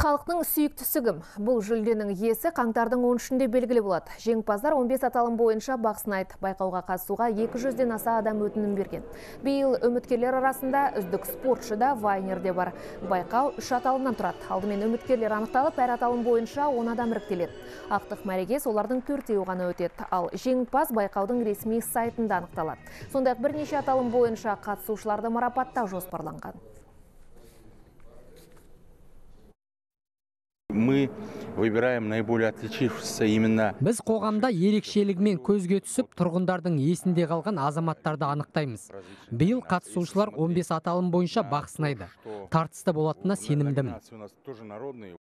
Халықтың сүйіктісі кім? Бұл жүлденің иесі қаңтардың 13-інде белгілі болады. Жеңімпаздар 15 аталым бойынша бақ сынайды. Байқауға қатысуға 200-ден аса адам өтінім берген. Биыл үміткерлер арасында үздік спортшы да, вайнер де бар. Байқау 3 аталымнан тұрады. Алдымен үміткерлер анықталып, әр аталым бойынша 10 адам іріктеледі. Ақтық мәреге солардың 4-еуі ғана өтеді. Ал жеңімпаз байқаудың ресми сайтында анықталады. Сондай-ақ бірнеше аталым бойынша қатысушыларды марапаттау жоспарланған. Мы выбираем наиболее отличившихся именно. Біз қоғамда ерекшелігімен көзге түсіп, тұрғындардың есінде қалған азаматтарды анықтаймыз. Биыл қатысушылар 15 аталым бойынша бақ сынайды. Тартысты болатына сенімдімін.